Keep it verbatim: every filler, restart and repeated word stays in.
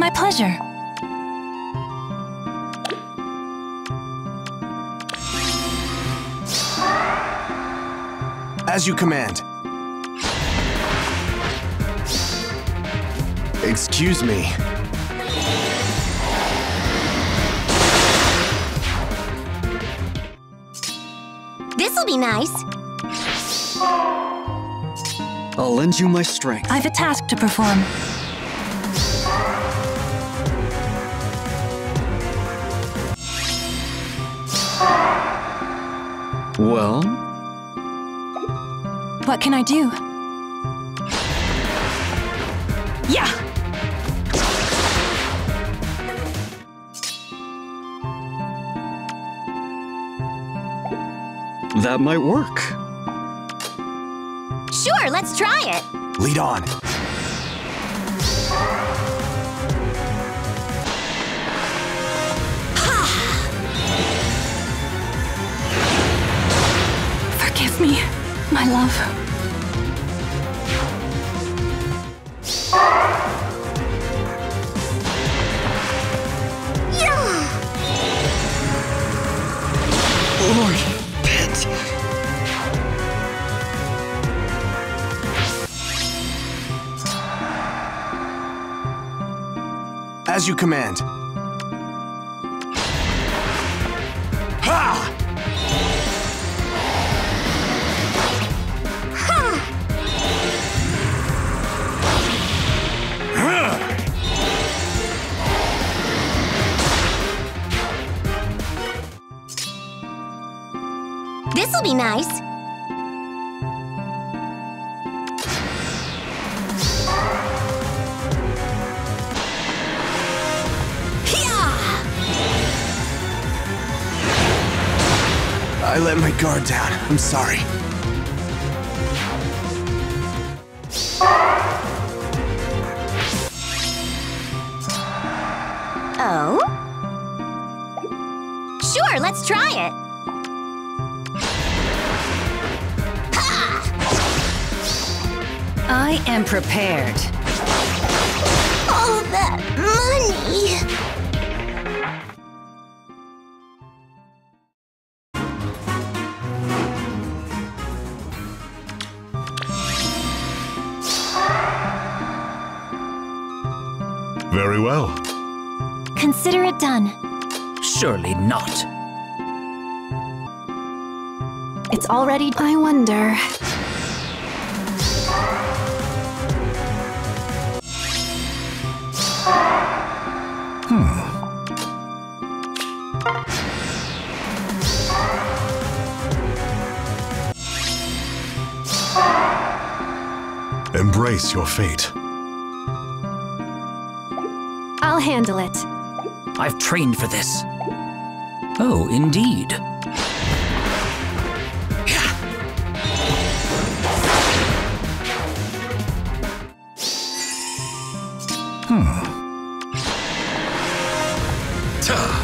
my pleasure. As you command. Excuse me. This'll be nice. I'll lend you my strength. I've a task to perform. Well? What can I do? Yeah! That might work. Sure, let's try it. Lead on. Forgive me, my love. Yeah. Lord, Pit. As you command. Ha! This'll be nice. I let my guard down. I'm sorry. Oh? Sure, let's try it. I am prepared. All of that money! Very well. Consider it done. Surely not. It's already... I wonder... Hmm. Embrace your fate. I'll handle it. I've trained for this. Oh, indeed. Hmm. Tuh.